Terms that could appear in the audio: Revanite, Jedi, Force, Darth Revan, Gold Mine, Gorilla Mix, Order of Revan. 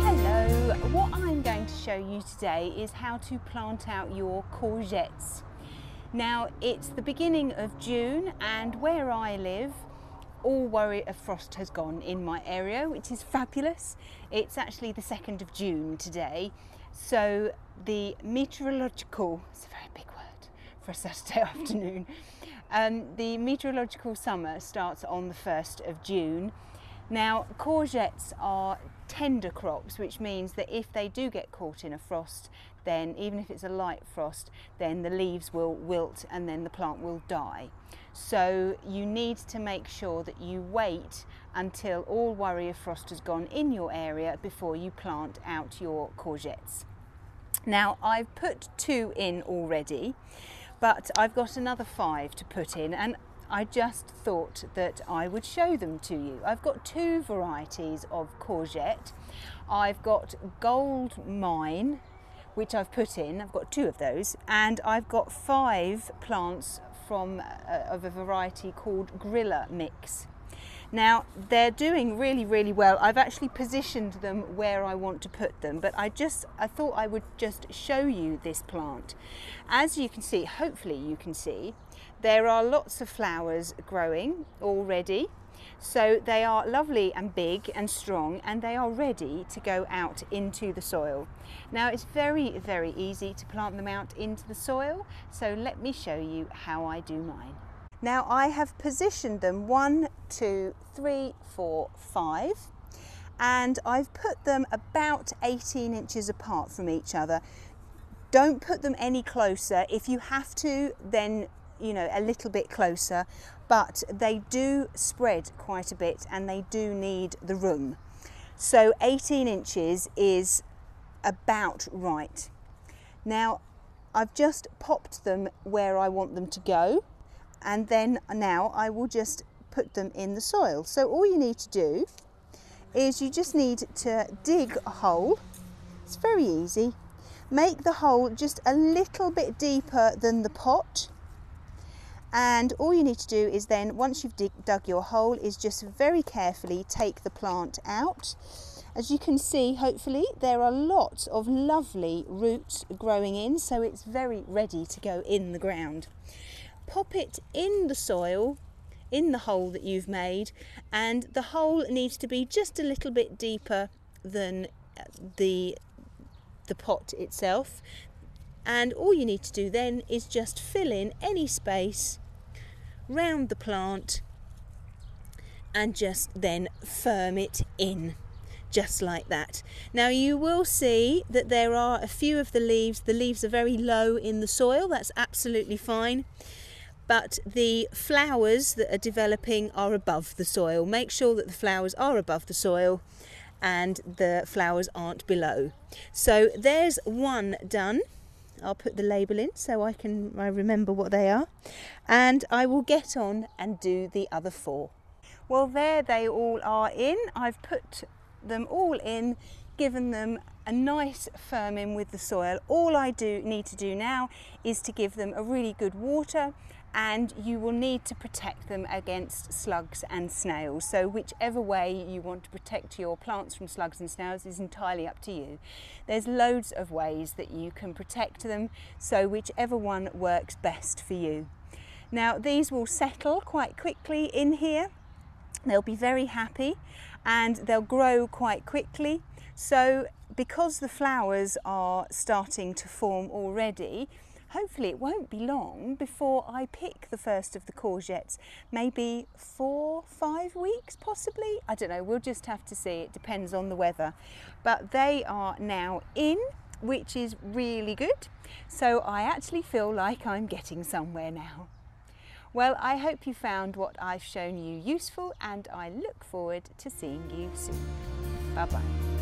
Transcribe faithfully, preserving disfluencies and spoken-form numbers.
Hello, what I'm going to show you today is how to plant out your courgettes. Now it's the beginning of June and where I live, all worry of frost has gone in my area, which is fabulous. It's actually the second of June today. So the meteorological, it's a very big word for a Saturday afternoon, um, the meteorological summer starts on the first of June. Now courgettes are tender crops, which means that if they do get caught in a frost, then even if it's a light frost, then the leaves will wilt and then the plant will die. So you need to make sure that you wait until all worry of frost has gone in your area before you plant out your courgettes. Now I've put two in already, but I've got another five to put in, and I just thought that I would show them to you. I've got two varieties of courgette. I've got Gold Mine, which I've put in, I've got two of those, and I've got five plants from uh, of a variety called Gorilla Mix. Now they're doing really really well. I've actually positioned them where I want to put them, but I just I thought I would just show you this plant. As you can see, hopefully you can see, there are lots of flowers growing already, so they are lovely and big and strong, and they are ready to go out into the soil. Now it's very very easy to plant them out into the soil, so let me show you how I do mine. Now I have positioned them one, two, three, four, five, and I've put them about eighteen inches apart from each other. Don't put them any closer. If you have to, then you know, a little bit closer, but they do spread quite a bit and they do need the room. So eighteen inches is about right. Now I've just popped them where I want them to go. And then now I will just put them in the soil. So all you need to do is you just need to dig a hole. It's very easy. Make the hole just a little bit deeper than the pot. And all you need to do is then, once you've dig, dug your hole, is just very carefully take the plant out. As you can see, hopefully, there are lots of lovely roots growing in, so it's very ready to go in the ground. Pop it in the soil, in the hole that you've made, and the hole needs to be just a little bit deeper than the, the pot itself. And all you need to do then is just fill in any space round the plant and just then firm it in, just like that. Now you will see that there are a few of the leaves, the leaves are very low in the soil, that's absolutely fine. But the flowers that are developing are above the soil. Make sure that the flowers are above the soil and the flowers aren't below. So there's one done. I'll put the label in so I can I remember what they are. And I will get on and do the other four. Well, there they all are in. I've put them all in, given them a nice firm in with the soil. All I do need to do now is to give them a really good water, and you will need to protect them against slugs and snails. So whichever way you want to protect your plants from slugs and snails is entirely up to you. There's loads of ways that you can protect them, so whichever one works best for you. Now these will settle quite quickly in here. They'll be very happy and they'll grow quite quickly. So because the flowers are starting to form already, hopefully it won't be long before I pick the first of the courgettes, maybe four, five weeks possibly. I don't know, we'll just have to see, it depends on the weather. But they are now in, which is really good. So I actually feel like I'm getting somewhere now. Well, I hope you found what I've shown you useful, and I look forward to seeing you soon. Bye-bye.